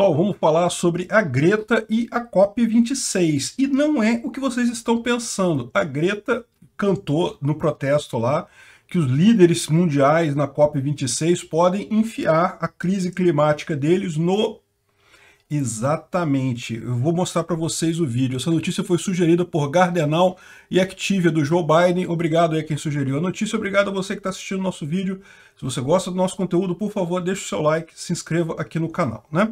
Pessoal, vamos falar sobre a Greta e a COP26. E não é o que vocês estão pensando. A Greta cantou no protesto lá que os líderes mundiais na COP26 podem enfiar a crise climática deles no... Exatamente. Eu vou mostrar para vocês o vídeo. Essa notícia foi sugerida por Gardenal e Activia, do Joe Biden. Obrigado aí a quem sugeriu a notícia. Obrigado a você que está assistindo o nosso vídeo. Se você gosta do nosso conteúdo, por favor, deixe o seu like, se inscreva aqui no canal, né?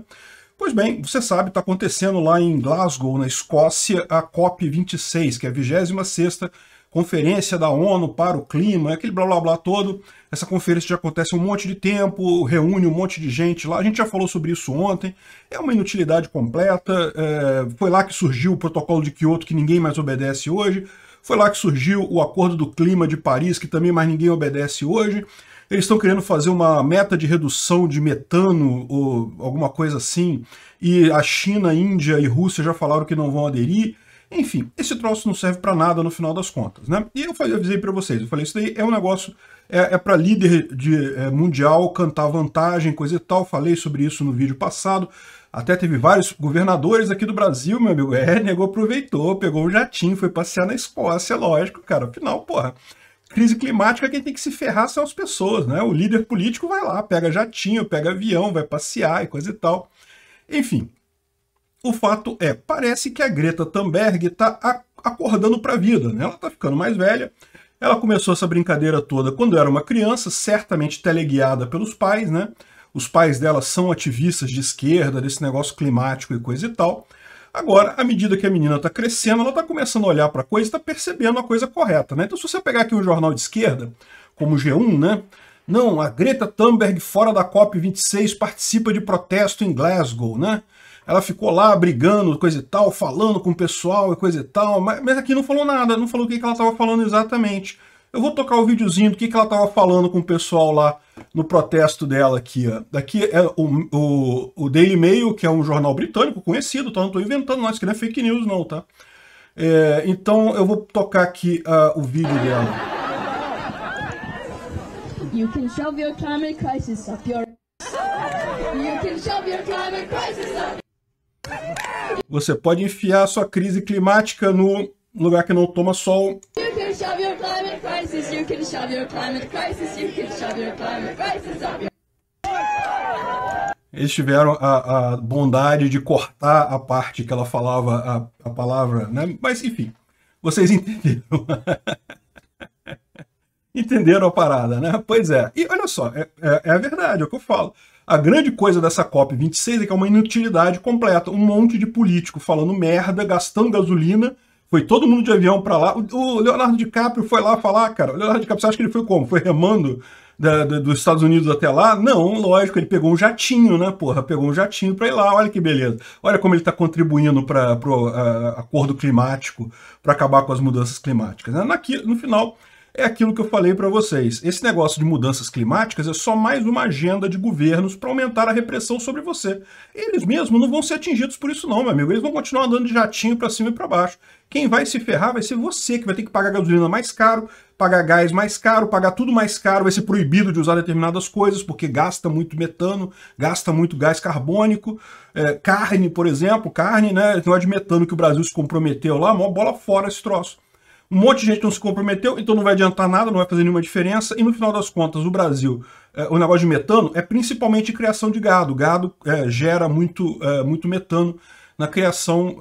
Pois bem, você sabe, está acontecendo lá em Glasgow, na Escócia, a COP26, que é a 26ª Conferência da ONU para o Clima, aquele blá blá blá todo. Essa conferência já acontece há um monte de tempo, reúne um monte de gente lá. A gente já falou sobre isso ontem. É uma inutilidade completa. Foi lá que surgiu o Protocolo de Kyoto, que ninguém mais obedece hoje. Foi lá que surgiu o Acordo do Clima de Paris, que também mais ninguém obedece hoje. Eles estão querendo fazer uma meta de redução de metano ou alguma coisa assim, e a China, Índia e Rússia já falaram que não vão aderir. Enfim, esse troço não serve para nada no final das contas, né? E eu avisei para vocês, eu falei, isso daí é um negócio, é para líder mundial cantar vantagem, coisa e tal. Falei sobre isso no vídeo passado. Até teve vários governadores aqui do Brasil, meu amigo. Nego aproveitou, pegou um jatinho, foi passear na Escócia, lógico, cara. Afinal, porra, crise climática, quem tem que se ferrar são as pessoas, né? O líder político vai lá, pega jatinho, pega avião, vai passear e coisa e tal. Enfim. O fato é, parece que a Greta Thunberg está acordando para a vida, né? Ela está ficando mais velha. Ela começou essa brincadeira toda quando era uma criança, certamente teleguiada pelos pais, né? Os pais dela são ativistas de esquerda, desse negócio climático e coisa e tal. Agora, à medida que a menina está crescendo, ela está começando a olhar para a coisa e está percebendo a coisa correta, né? Então, se você pegar aqui um jornal de esquerda, como o G1, né? Não, a Greta Thunberg, fora da COP26, participa de protesto em Glasgow, né? Ela ficou lá brigando, coisa e tal, falando com o pessoal e coisa e tal, mas aqui não falou nada, não falou o que ela estava falando exatamente. Eu vou tocar o videozinho do que ela estava falando com o pessoal lá no protesto dela aqui, ó. Daqui é o Daily Mail, que é um jornal britânico conhecido, tá? Não estou inventando, não, isso aqui não é fake news não, tá? Então eu vou tocar aqui o vídeo dela. You can solve your climate crisis up your... You can solve your climate crisis up... Você pode enfiar sua crise climática no lugar que não toma sol. Eles tiveram a bondade de cortar a parte que ela falava a palavra, né? Mas enfim, vocês entenderam. Entenderam a parada, né? Pois é. E olha só, é a verdade, é o que eu falo. A grande coisa dessa COP26 é que é uma inutilidade completa. Um monte de político falando merda, gastando gasolina. Foi todo mundo de avião para lá. O Leonardo DiCaprio foi lá falar, cara. O Leonardo DiCaprio, você acha que ele foi como? Foi remando dos Estados Unidos até lá? Não, lógico, ele pegou um jatinho, né, porra? Pegou um jatinho para ir lá, olha que beleza. Olha como ele está contribuindo para o acordo climático, para acabar com as mudanças climáticas, né? No final... É aquilo que eu falei para vocês. Esse negócio de mudanças climáticas é só mais uma agenda de governos para aumentar a repressão sobre você. Eles mesmos não vão ser atingidos por isso não, meu amigo. Eles vão continuar andando de jatinho para cima e para baixo. Quem vai se ferrar vai ser você, que vai ter que pagar gasolina mais caro, pagar gás mais caro, pagar tudo mais caro, vai ser proibido de usar determinadas coisas, porque gasta muito metano, gasta muito gás carbônico, carne, por exemplo, carne, né? Não é de metano que o Brasil se comprometeu lá, mó bola fora esse troço. Um monte de gente não se comprometeu, então não vai adiantar nada, não vai fazer nenhuma diferença. E no final das contas, o Brasil, o negócio de metano é principalmente criação de gado. Gado gera muito metano na criação.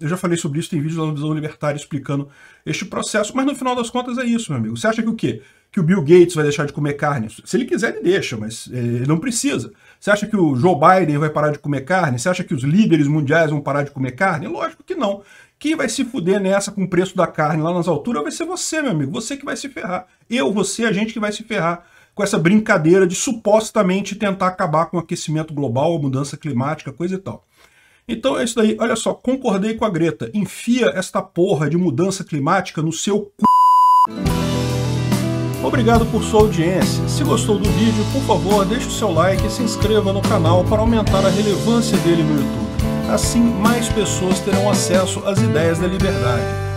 Eu já falei sobre isso, tem vídeo lá no Visão Libertária explicando este processo. Mas no final das contas é isso, meu amigo. Você acha que o quê? Que o Bill Gates vai deixar de comer carne? Se ele quiser, ele deixa, mas ele não precisa. Você acha que o Joe Biden vai parar de comer carne? Você acha que os líderes mundiais vão parar de comer carne? Lógico que não. Quem vai se fuder nessa com o preço da carne lá nas alturas vai ser você, meu amigo. Você que vai se ferrar. Eu, você, a gente que vai se ferrar com essa brincadeira de supostamente tentar acabar com o aquecimento global, a mudança climática, coisa e tal. Então é isso daí. Olha só, concordei com a Greta. Enfia esta porra de mudança climática no seu c... Obrigado por sua audiência. Se gostou do vídeo, por favor, deixe o seu like e se inscreva no canal para aumentar a relevância dele no YouTube. Assim, mais pessoas terão acesso às ideias da liberdade.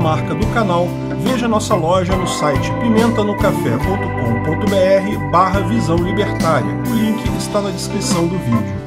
marca do canal, veja nossa loja no site pimentanocafé.com.br/Visão Libertária. O link está na descrição do vídeo.